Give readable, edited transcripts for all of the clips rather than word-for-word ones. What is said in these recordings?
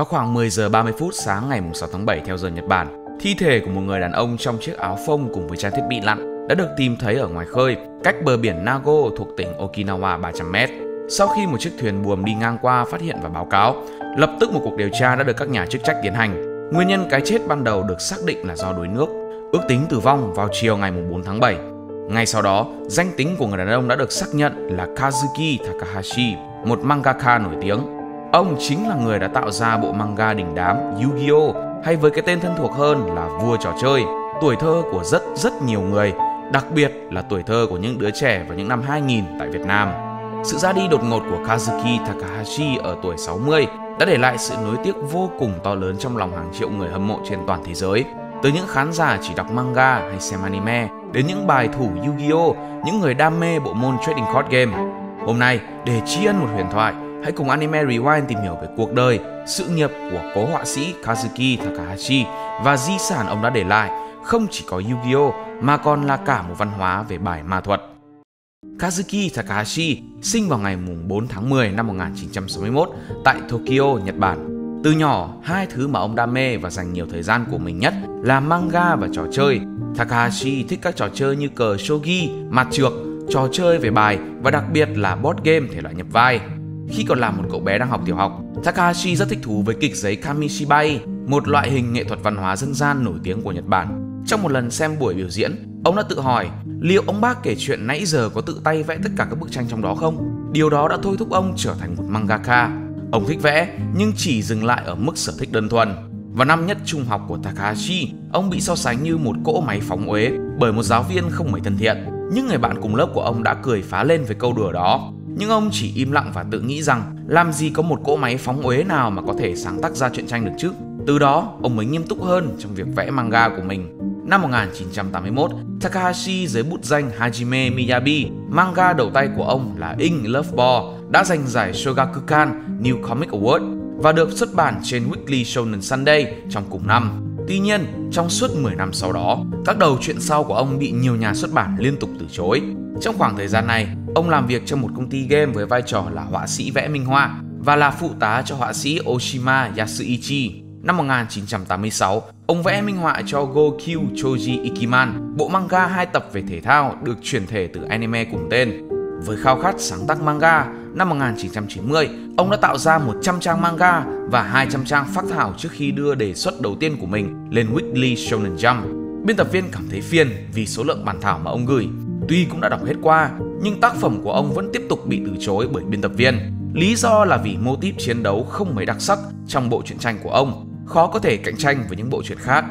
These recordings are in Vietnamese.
Vào khoảng 10 giờ 30 phút sáng ngày 6 tháng 7 theo giờ Nhật Bản, thi thể của một người đàn ông trong chiếc áo phông cùng với trang thiết bị lặn đã được tìm thấy ở ngoài khơi, cách bờ biển Nago thuộc tỉnh Okinawa 300 m. Sau khi một chiếc thuyền buồm đi ngang qua phát hiện và báo cáo, lập tức một cuộc điều tra đã được các nhà chức trách tiến hành. Nguyên nhân cái chết ban đầu được xác định là do đuối nước. Ước tính tử vong vào chiều ngày 4 tháng 7. Ngay sau đó, danh tính của người đàn ông đã được xác nhận là Kazuki Takahashi, một mangaka nổi tiếng. Ông chính là người đã tạo ra bộ manga đình đám Yu-Gi-Oh, hay với cái tên thân thuộc hơn là vua trò chơi, tuổi thơ của rất nhiều người, đặc biệt là tuổi thơ của những đứa trẻ vào những năm 2000 tại Việt Nam. Sự ra đi đột ngột của Kazuki Takahashi ở tuổi 60 đã để lại sự nuối tiếc vô cùng to lớn trong lòng hàng triệu người hâm mộ trên toàn thế giới. Từ những khán giả chỉ đọc manga hay xem anime, đến những bài thủ Yu-Gi-Oh, những người đam mê bộ môn trading card game. Hôm nay, để tri ân một huyền thoại, hãy cùng Anime Rewind tìm hiểu về cuộc đời, sự nghiệp của cố họa sĩ Kazuki Takahashi và di sản ông đã để lại, không chỉ có Yu-Gi-Oh mà còn là cả một văn hóa về bài ma thuật. Kazuki Takahashi sinh vào ngày 4 tháng 10 năm 1961 tại Tokyo, Nhật Bản. Từ nhỏ, hai thứ mà ông đam mê và dành nhiều thời gian của mình nhất là manga và trò chơi. Takahashi thích các trò chơi như cờ shogi, mặt trược, trò chơi về bài và đặc biệt là board game thể loại nhập vai. Khi còn là một cậu bé đang học tiểu học, Takahashi rất thích thú với kịch giấy kamishibai, một loại hình nghệ thuật văn hóa dân gian nổi tiếng của Nhật Bản. Trong một lần xem buổi biểu diễn, ông đã tự hỏi liệu ông bác kể chuyện nãy giờ có tự tay vẽ tất cả các bức tranh trong đó không? Điều đó đã thôi thúc ông trở thành một mangaka. Ông thích vẽ nhưng chỉ dừng lại ở mức sở thích đơn thuần. Vào năm nhất trung học của Takahashi, ông bị so sánh như một cỗ máy phóng uế bởi một giáo viên không mấy thân thiện. Những người bạn cùng lớp của ông đã cười phá lên với câu đùa đó. Nhưng ông chỉ im lặng và tự nghĩ rằng làm gì có một cỗ máy phóng uế nào mà có thể sáng tác ra truyện tranh được chứ. Từ đó, ông mới nghiêm túc hơn trong việc vẽ manga của mình. Năm 1981, Takahashi dưới bút danh Hajime Miyabi, manga đầu tay của ông là In Love Ball, đã giành giải Shogakukan New Comic Award và được xuất bản trên Weekly Shonen Sunday trong cùng năm. Tuy nhiên, trong suốt 10 năm sau đó, các đầu truyện sau của ông bị nhiều nhà xuất bản liên tục từ chối. Trong khoảng thời gian này, ông làm việc trong một công ty game với vai trò là họa sĩ vẽ minh họa và là phụ tá cho họa sĩ Oshima Yasuichi. Năm 1986, ông vẽ minh họa cho Gokyu Choji Ikiman, bộ manga 2 tập về thể thao được chuyển thể từ anime cùng tên. Với khao khát sáng tác manga, năm 1990, ông đã tạo ra 100 trang manga và 200 trang phác thảo trước khi đưa đề xuất đầu tiên của mình lên Weekly Shonen Jump. Biên tập viên cảm thấy phiền vì số lượng bản thảo mà ông gửi. Tuy cũng đã đọc hết qua, nhưng tác phẩm của ông vẫn tiếp tục bị từ chối bởi biên tập viên. Lý do là vì mô típ chiến đấu không mấy đặc sắc trong bộ truyện tranh của ông, khó có thể cạnh tranh với những bộ truyện khác.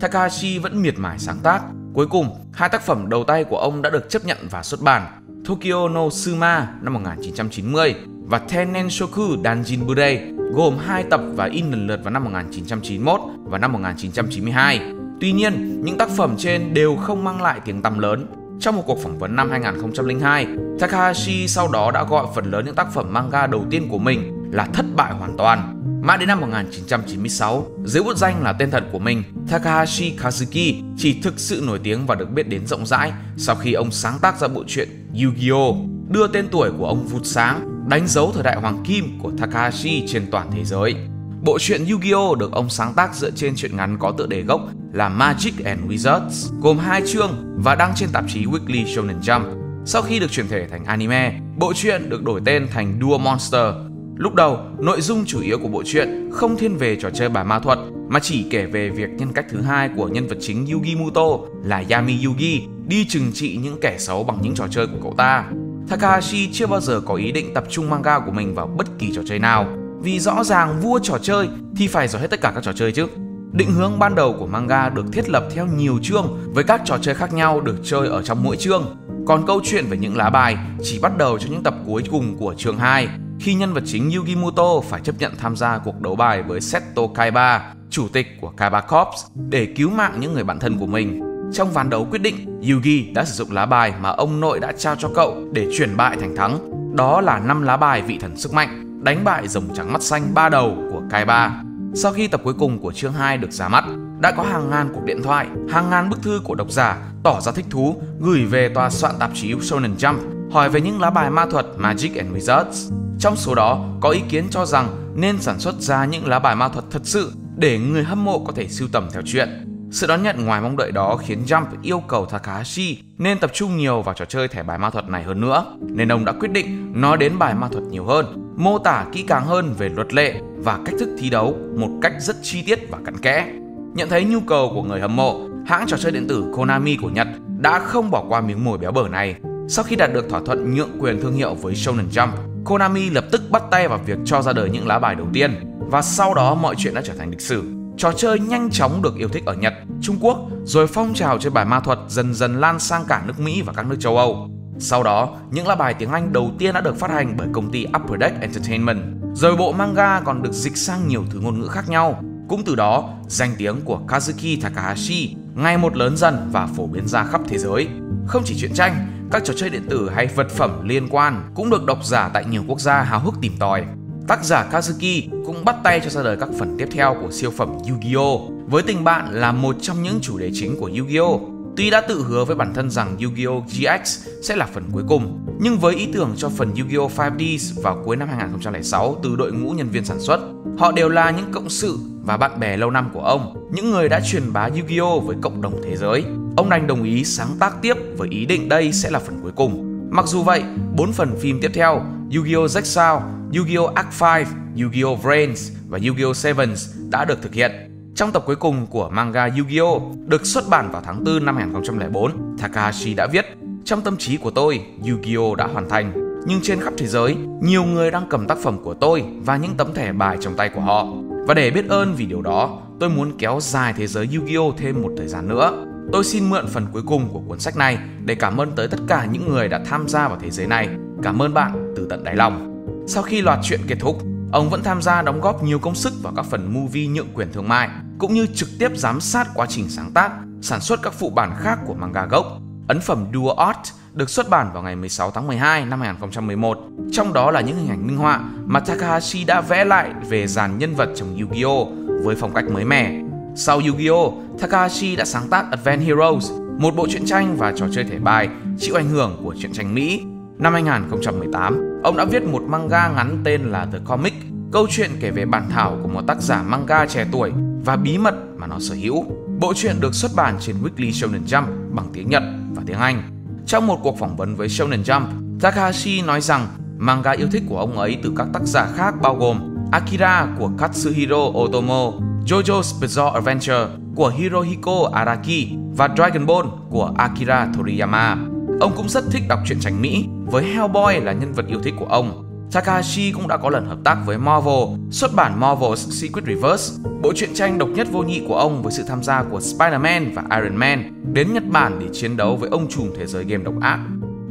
Takahashi vẫn miệt mài sáng tác. Cuối cùng, 2 tác phẩm đầu tay của ông đã được chấp nhận và xuất bản: Tokyo no Suma năm 1990 và Tenenshoku Danjibure, gồm 2 tập và in lần lượt vào năm 1991 và năm 1992. Tuy nhiên, những tác phẩm trên đều không mang lại tiếng tăm lớn. Trong một cuộc phỏng vấn năm 2002, Takahashi sau đó đã gọi phần lớn những tác phẩm manga đầu tiên của mình là thất bại hoàn toàn. Mãi đến năm 1996, dưới bút danh là tên thật của mình, Takahashi Kazuki chỉ thực sự nổi tiếng và được biết đến rộng rãi sau khi ông sáng tác ra bộ truyện Yu-Gi-Oh, đưa tên tuổi của ông vụt sáng, đánh dấu thời đại hoàng kim của Takahashi trên toàn thế giới. Bộ truyện Yu-Gi-Oh được ông sáng tác dựa trên truyện ngắn có tựa đề gốc là Magic and Wizards, gồm 2 chương và đăng trên tạp chí Weekly Shonen Jump. Sau khi được chuyển thể thành anime, bộ truyện được đổi tên thành Duel Monster. Lúc đầu, nội dung chủ yếu của bộ truyện không thiên về trò chơi bài ma thuật mà chỉ kể về việc nhân cách thứ hai của nhân vật chính Yugi Muto là Yami Yugi đi trừng trị những kẻ xấu bằng những trò chơi của cậu ta. Takahashi chưa bao giờ có ý định tập trung manga của mình vào bất kỳ trò chơi nào, vì rõ ràng vua trò chơi thì phải giỏi hết tất cả các trò chơi chứ. Định hướng ban đầu của manga được thiết lập theo nhiều chương với các trò chơi khác nhau được chơi ở trong mỗi chương, còn câu chuyện về những lá bài chỉ bắt đầu cho những tập cuối cùng của chương 2. Khi nhân vật chính Yugi Muto phải chấp nhận tham gia cuộc đấu bài với Seto Kaiba, chủ tịch của Kaiba Corps, để cứu mạng những người bạn thân của mình. Trong ván đấu quyết định, Yugi đã sử dụng lá bài mà ông nội đã trao cho cậu để chuyển bại thành thắng. Đó là 5 lá bài vị thần sức mạnh, đánh bại rồng trắng mắt xanh 3 đầu của Kaiba. Sau khi tập cuối cùng của chương 2 được ra mắt, đã có hàng ngàn cuộc điện thoại, hàng ngàn bức thư của độc giả tỏ ra thích thú gửi về tòa soạn tạp chí Shonen Jump hỏi về những lá bài ma thuật Magic and Wizards. Trong số đó, có ý kiến cho rằng nên sản xuất ra những lá bài ma thuật thật sự để người hâm mộ có thể sưu tầm theo chuyện. Sự đón nhận ngoài mong đợi đó khiến Jump yêu cầu Takahashi nên tập trung nhiều vào trò chơi thẻ bài ma thuật này hơn nữa, nên ông đã quyết định nói đến bài ma thuật nhiều hơn, mô tả kỹ càng hơn về luật lệ và cách thức thi đấu một cách rất chi tiết và cặn kẽ. Nhận thấy nhu cầu của người hâm mộ, hãng trò chơi điện tử Konami của Nhật đã không bỏ qua miếng mồi béo bở này. Sau khi đạt được thỏa thuận nhượng quyền thương hiệu với Shonen Jump, Konami lập tức bắt tay vào việc cho ra đời những lá bài đầu tiên, và sau đó mọi chuyện đã trở thành lịch sử. Trò chơi nhanh chóng được yêu thích ở Nhật, Trung Quốc, rồi phong trào chơi bài ma thuật dần dần lan sang cả nước Mỹ và các nước châu Âu. Sau đó, những lá bài tiếng Anh đầu tiên đã được phát hành bởi công ty Upper Deck Entertainment, rồi bộ manga còn được dịch sang nhiều thứ ngôn ngữ khác nhau. Cũng từ đó, danh tiếng của Kazuki Takahashi ngày một lớn dần và phổ biến ra khắp thế giới. Không chỉ truyện tranh, các trò chơi điện tử hay vật phẩm liên quan cũng được độc giả tại nhiều quốc gia háo hức tìm tòi. Tác giả Kazuki cũng bắt tay cho ra đời các phần tiếp theo của siêu phẩm Yu-Gi-Oh! Với tình bạn là một trong những chủ đề chính của Yu-Gi-Oh! Tuy đã tự hứa với bản thân rằng Yu-Gi-Oh! GX sẽ là phần cuối cùng, nhưng với ý tưởng cho phần Yu-Gi-Oh! 5Ds vào cuối năm 2006 từ đội ngũ nhân viên sản xuất, họ đều là những cộng sự và bạn bè lâu năm của ông, những người đã truyền bá Yu-Gi-Oh! Với cộng đồng thế giới. Ông đành đồng ý sáng tác tiếp với ý định đây sẽ là phần cuối cùng. Mặc dù vậy, 4 phần phim tiếp theo, Yu-Gi-Oh! Zexao, Yu-Gi-Oh! Arc 5, Yu-Gi-Oh! Brains và Yu-Gi-Oh! Sevens đã được thực hiện. Trong tập cuối cùng của manga Yu-Gi-Oh! Được xuất bản vào tháng 4 năm 2004, Takahashi đã viết: "Trong tâm trí của tôi, Yu-Gi-Oh! Đã hoàn thành, nhưng trên khắp thế giới, nhiều người đang cầm tác phẩm của tôi và những tấm thẻ bài trong tay của họ. Và để biết ơn vì điều đó, tôi muốn kéo dài thế giới Yu-Gi-Oh! Thêm một thời gian nữa. Tôi xin mượn phần cuối cùng của cuốn sách này để cảm ơn tới tất cả những người đã tham gia vào thế giới này. Cảm ơn bạn từ tận đáy lòng." Sau khi loạt truyện kết thúc, ông vẫn tham gia đóng góp nhiều công sức vào các phần movie nhượng quyền thương mại, cũng như trực tiếp giám sát quá trình sáng tác, sản xuất các phụ bản khác của manga gốc. Ấn phẩm Dua Art được xuất bản vào ngày 16 tháng 12 năm 2011, trong đó là những hình ảnh minh họa mà Takahashi đã vẽ lại về dàn nhân vật trong Yu-Gi-Oh! Với phong cách mới mẻ. Sau Yu-Gi-Oh!, Takahashi đã sáng tác Advent Heroes, một bộ truyện tranh và trò chơi thẻ bài chịu ảnh hưởng của truyện tranh Mỹ. Năm 2018, ông đã viết một manga ngắn tên là The Comic, câu chuyện kể về bản thảo của một tác giả manga trẻ tuổi và bí mật mà nó sở hữu. Bộ truyện được xuất bản trên Weekly Shonen Jump bằng tiếng Nhật và tiếng Anh. Trong một cuộc phỏng vấn với Shonen Jump, Takahashi nói rằng manga yêu thích của ông ấy từ các tác giả khác bao gồm Akira của Katsuhiro Otomo, Jojo's Bizarre Adventure của Hirohiko Araki và Dragon Ball của Akira Toriyama. Ông cũng rất thích đọc truyện tranh Mỹ, với Hellboy là nhân vật yêu thích của ông. Takahashi cũng đã có lần hợp tác với Marvel, xuất bản Marvel's Secret Reverse, bộ truyện tranh độc nhất vô nhị của ông với sự tham gia của Spider-Man và Iron Man, đến Nhật Bản để chiến đấu với ông trùm thế giới game độc ác.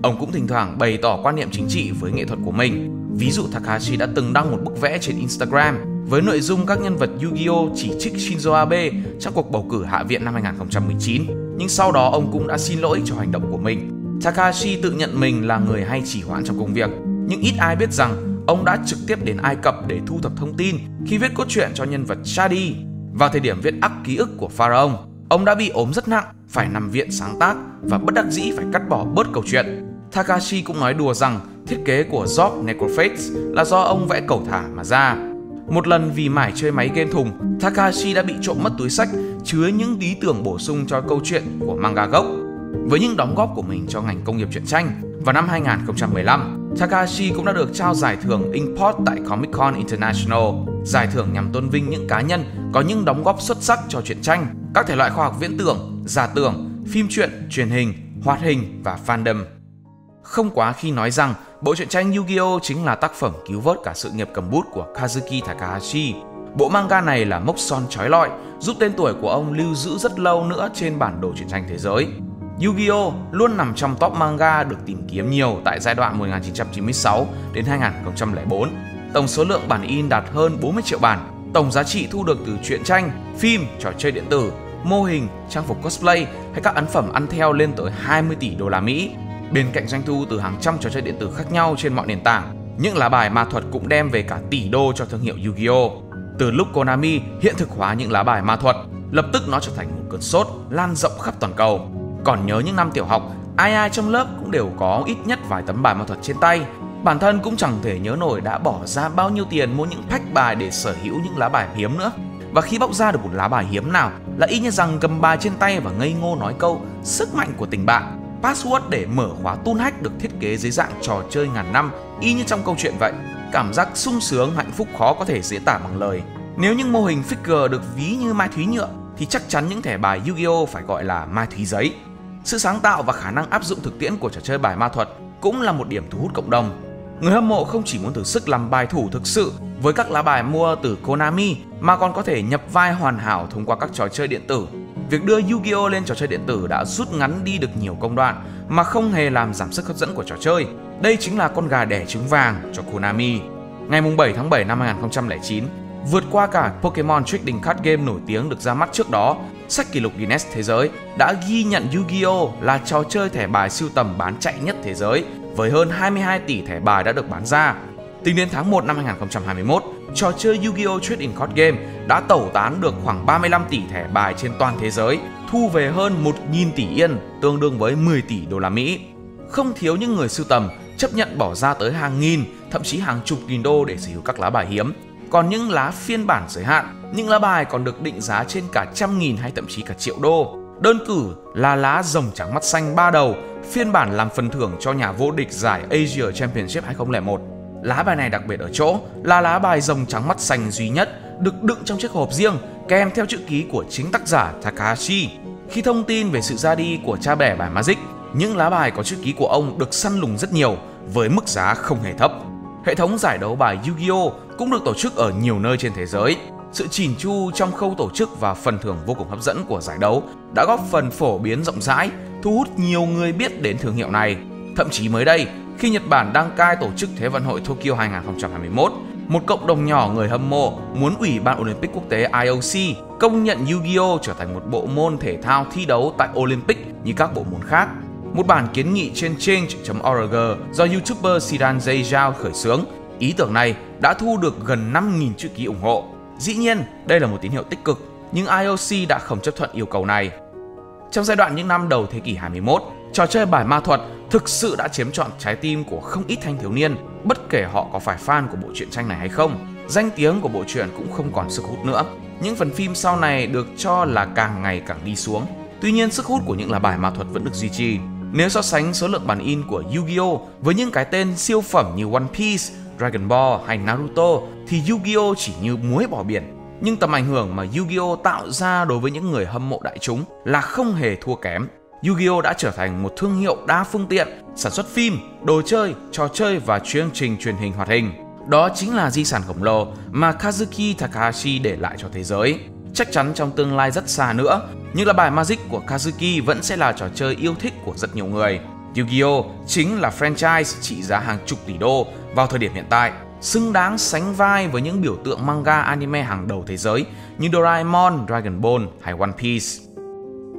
Ông cũng thỉnh thoảng bày tỏ quan niệm chính trị với nghệ thuật của mình. Ví dụ, Takahashi đã từng đăng một bức vẽ trên Instagram với nội dung các nhân vật Yu-Gi-Oh! Chỉ trích Shinzo Abe trong cuộc bầu cử Hạ viện năm 2019, nhưng sau đó ông cũng đã xin lỗi cho hành động của mình. Takahashi tự nhận mình là người hay trì hoãn trong công việc, nhưng ít ai biết rằng ông đã trực tiếp đến Ai Cập để thu thập thông tin khi viết cốt truyện cho nhân vật Shadi. Vào thời điểm viết ác ký ức của Pharaoh, ông đã bị ốm rất nặng, phải nằm viện sáng tác và bất đắc dĩ phải cắt bỏ bớt câu chuyện. Takahashi cũng nói đùa rằng thiết kế của Zorb Necrophates là do ông vẽ cầu thả mà ra. Một lần vì mải chơi máy game thùng, Takahashi đã bị trộm mất túi sách chứa những ý tưởng bổ sung cho câu chuyện của manga gốc. Với những đóng góp của mình cho ngành công nghiệp truyện tranh, vào năm 2015, Takahashi cũng đã được trao giải thưởng Import tại Comic-Con International, giải thưởng nhằm tôn vinh những cá nhân có những đóng góp xuất sắc cho truyện tranh, các thể loại khoa học viễn tưởng, giả tưởng, phim truyện, truyền hình, hoạt hình và fandom. Không quá khi nói rằng bộ truyện tranh Yu-Gi-Oh! Chính là tác phẩm cứu vớt cả sự nghiệp cầm bút của Kazuki Takahashi. Bộ manga này là mốc son chói lọi, giúp tên tuổi của ông lưu giữ rất lâu nữa trên bản đồ truyện tranh thế giới. Yu-Gi-Oh! Luôn nằm trong top manga được tìm kiếm nhiều tại giai đoạn 1996 đến 2004. Tổng số lượng bản in đạt hơn 40 triệu bản, tổng giá trị thu được từ truyện tranh, phim, trò chơi điện tử, mô hình, trang phục cosplay hay các ấn phẩm ăn theo lên tới 20 tỷ đô la Mỹ. Bên cạnh doanh thu từ hàng trăm trò chơi điện tử khác nhau trên mọi nền tảng, những lá bài ma thuật cũng đem về cả tỷ đô cho thương hiệu Yu-Gi-Oh! Từ lúc Konami hiện thực hóa những lá bài ma thuật, lập tức nó trở thành một cơn sốt lan rộng khắp toàn cầu. Còn nhớ những năm tiểu học, ai ai trong lớp cũng đều có ít nhất vài tấm bài ma thuật trên tay. bản thân cũng chẳng thể nhớ nổi đã bỏ ra bao nhiêu tiền mua những pack bài để sở hữu những lá bài hiếm nữa. Và khi bóc ra được một lá bài hiếm nào là y như rằng cầm bài trên tay và ngây ngô nói câu sức mạnh của tình bạn, password để mở khóa tool hack được thiết kế dưới dạng trò chơi ngàn năm y như trong câu chuyện vậy. Cảm giác sung sướng, hạnh phúc khó có thể diễn tả bằng lời. Nếu những mô hình figure được ví như mai thúy nhựa thì chắc chắn những thẻ bài Yu-Gi-Oh phải gọi là mai thúy giấy. Sự sáng tạo và khả năng áp dụng thực tiễn của trò chơi bài ma thuật cũng là một điểm thu hút cộng đồng. Người hâm mộ không chỉ muốn thử sức làm bài thủ thực sự với các lá bài mua từ Konami mà còn có thể nhập vai hoàn hảo thông qua các trò chơi điện tử. Việc đưa Yu-Gi-Oh lên trò chơi điện tử đã rút ngắn đi được nhiều công đoạn mà không hề làm giảm sức hấp dẫn của trò chơi. Đây chính là con gà đẻ trứng vàng cho Konami. Ngày 7 tháng 7 năm 2009, vượt qua cả Pokemon Trading Card Game nổi tiếng được ra mắt trước đó, sách kỷ lục Guinness Thế giới đã ghi nhận Yu-Gi-Oh là trò chơi thẻ bài sưu tầm bán chạy nhất thế giới với hơn 22 tỷ thẻ bài đã được bán ra. Tính đến tháng 1 năm 2021, trò chơi Yu-Gi-Oh Trading Card Game đã tẩu tán được khoảng 35 tỷ thẻ bài trên toàn thế giới, thu về hơn 1.000 tỷ yên, tương đương với 10 tỷ đô la Mỹ. Không thiếu những người sưu tầm chấp nhận bỏ ra tới hàng nghìn, thậm chí hàng chục nghìn đô để sở hữu các lá bài hiếm. Còn những lá phiên bản giới hạn, những lá bài còn được định giá trên cả trăm nghìn hay thậm chí cả triệu đô. Đơn cử là lá rồng trắng mắt xanh 3 đầu, phiên bản làm phần thưởng cho nhà vô địch giải Asia Championship 2001. Lá bài này đặc biệt ở chỗ là lá bài rồng trắng mắt xanh duy nhất được đựng trong chiếc hộp riêng kèm theo chữ ký của chính tác giả Takahashi. Khi thông tin về sự ra đi của cha đẻ bài Magic, những lá bài có chữ ký của ông được săn lùng rất nhiều với mức giá không hề thấp. Hệ thống giải đấu bài Yu-Gi-Oh cũng được tổ chức ở nhiều nơi trên thế giới. Sự chỉn chu trong khâu tổ chức và phần thưởng vô cùng hấp dẫn của giải đấu đã góp phần phổ biến rộng rãi, thu hút nhiều người biết đến thương hiệu này. Thậm chí mới đây, khi Nhật Bản đăng cai tổ chức Thế vận hội Tokyo 2021, một cộng đồng nhỏ người hâm mộ muốn Ủy ban Olympic Quốc tế IOC công nhận Yu-Gi-Oh trở thành một bộ môn thể thao thi đấu tại Olympic như các bộ môn khác. Một bản kiến nghị trên change.org do YouTuber Siran Zayao khởi xướng, ý tưởng này đã thu được gần 5.000 chữ ký ủng hộ. Dĩ nhiên, đây là một tín hiệu tích cực, nhưng IOC đã không chấp thuận yêu cầu này. Trong giai đoạn những năm đầu thế kỷ 21, trò chơi bài ma thuật thực sự đã chiếm trọn trái tim của không ít thanh thiếu niên, bất kể họ có phải fan của bộ truyện tranh này hay không. Danh tiếng của bộ truyện cũng không còn sức hút nữa. Những phần phim sau này được cho là càng ngày càng đi xuống. Tuy nhiên, sức hút của những lá bài ma thuật vẫn được duy trì. Nếu so sánh số lượng bản in của Yu-Gi-Oh với những cái tên siêu phẩm như One Piece, Dragon Ball hay Naruto thì Yu-Gi-Oh chỉ như muối bỏ biển. Nhưng tầm ảnh hưởng mà Yu-Gi-Oh tạo ra đối với những người hâm mộ đại chúng là không hề thua kém. Yu-Gi-Oh đã trở thành một thương hiệu đa phương tiện, sản xuất phim, đồ chơi, trò chơi và chương trình truyền hình hoạt hình. Đó chính là di sản khổng lồ mà Kazuki Takahashi để lại cho thế giới. Chắc chắn trong tương lai rất xa nữa, nhưng là bài Magic của Kazuki vẫn sẽ là trò chơi yêu thích của rất nhiều người. Yu-Gi-Oh chính là franchise trị giá hàng chục tỷ đô vào thời điểm hiện tại, xứng đáng sánh vai với những biểu tượng manga anime hàng đầu thế giới như Doraemon, Dragon Ball hay One Piece.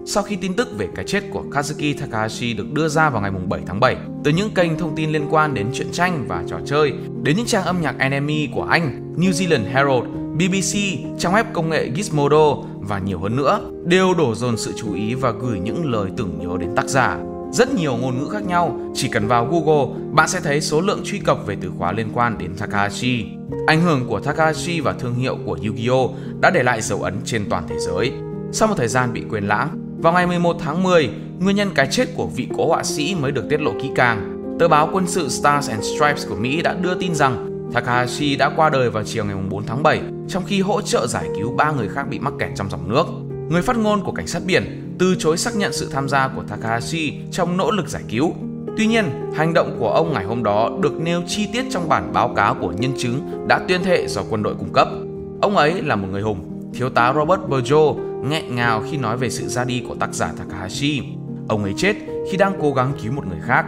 Sau khi tin tức về cái chết của Kazuki Takahashi được đưa ra vào ngày 7 tháng 7, từ những kênh thông tin liên quan đến truyện tranh và trò chơi, đến những trang âm nhạc anime của Anh, New Zealand Herald, BBC, trang web công nghệ Gizmodo và nhiều hơn nữa, đều đổ dồn sự chú ý và gửi những lời tưởng nhớ đến tác giả. Rất nhiều ngôn ngữ khác nhau, chỉ cần vào Google, bạn sẽ thấy số lượng truy cập về từ khóa liên quan đến Takahashi. Ảnh hưởng của Takahashi và thương hiệu của Yu-Gi-Oh đã để lại dấu ấn trên toàn thế giới. Sau một thời gian bị quên lãng, vào ngày 11 tháng 10, nguyên nhân cái chết của vị cố họa sĩ mới được tiết lộ kỹ càng. Tờ báo quân sự Stars and Stripes của Mỹ đã đưa tin rằng Takahashi đã qua đời vào chiều ngày 4 tháng 7, trong khi hỗ trợ giải cứu 3 người khác bị mắc kẹt trong dòng nước. Người phát ngôn của cảnh sát biển từ chối xác nhận sự tham gia của Takahashi trong nỗ lực giải cứu. Tuy nhiên, hành động của ông ngày hôm đó được nêu chi tiết trong bản báo cáo của nhân chứng đã tuyên thệ do quân đội cung cấp. Ông ấy là một người hùng, thiếu tá Robert Burjo nghẹn ngào khi nói về sự ra đi của tác giả Takahashi. Ông ấy chết khi đang cố gắng cứu một người khác.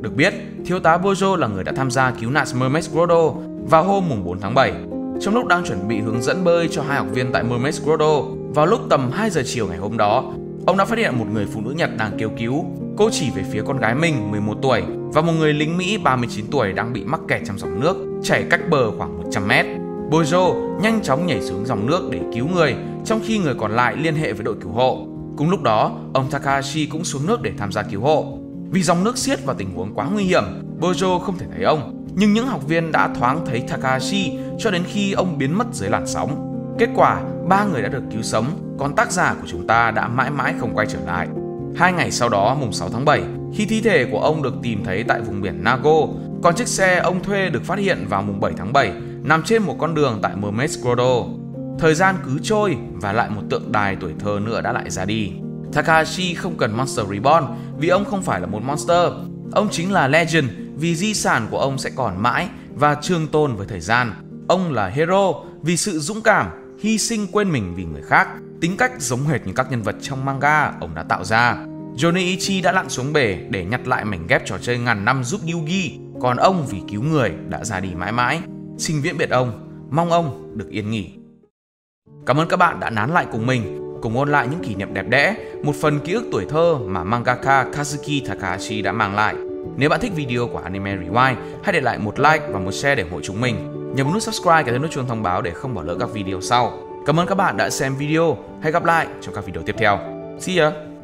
Được biết, thiếu tá Burjo là người đã tham gia cứu nạn Mermes Grotto vào hôm 4 tháng 7. Trong lúc đang chuẩn bị hướng dẫn bơi cho 2 học viên tại Mermes Grotto, vào lúc tầm 2 giờ chiều ngày hôm đó, ông đã phát hiện một người phụ nữ Nhật đang kêu cứu. Cô chỉ về phía con gái mình 11 tuổi và một người lính Mỹ 39 tuổi đang bị mắc kẹt trong dòng nước, chảy cách bờ khoảng 100 mét. Bojo nhanh chóng nhảy xuống dòng nước để cứu người, trong khi người còn lại liên hệ với đội cứu hộ. Cùng lúc đó, ông Takahashi cũng xuống nước để tham gia cứu hộ. Vì dòng nước xiết và tình huống quá nguy hiểm, Bojo không thể thấy ông. nhưng những học viên đã thoáng thấy Takahashi cho đến khi ông biến mất dưới làn sóng. Kết quả, 3 người đã được cứu sống, còn tác giả của chúng ta đã mãi mãi không quay trở lại. 2 ngày sau đó, mùng 6 tháng 7, khi thi thể của ông được tìm thấy tại vùng biển Nago, còn chiếc xe ông thuê được phát hiện vào mùng 7 tháng 7, nằm trên một con đường tại Mermes Grotto. Thời gian cứ trôi và lại một tượng đài tuổi thơ nữa đã lại ra đi. Takahashi không cần Monster Reborn vì ông không phải là một monster. Ông chính là Legend vì di sản của ông sẽ còn mãi và trường tồn với thời gian. Ông là Hero vì sự dũng cảm, hy sinh quên mình vì người khác. Tính cách giống hệt như các nhân vật trong manga ông đã tạo ra. Joniichi đã lặn xuống bể để nhặt lại mảnh ghép trò chơi ngàn năm giúp Yugi, còn ông vì cứu người đã ra đi mãi mãi. Xin viễn biệt ông, mong ông được yên nghỉ. Cảm ơn các bạn đã nán lại cùng mình, cùng ôn lại những kỷ niệm đẹp đẽ, một phần ký ức tuổi thơ mà mangaka Kazuki Takahashi đã mang lại. Nếu bạn thích video của Anime Rewind, hãy để lại một like và một share để ủng hộ chúng mình. Nhớ bấm nút subscribe và nút chuông thông báo để không bỏ lỡ các video sau. Cảm ơn các bạn đã xem video, hẹn gặp lại trong các video tiếp theo. See ya!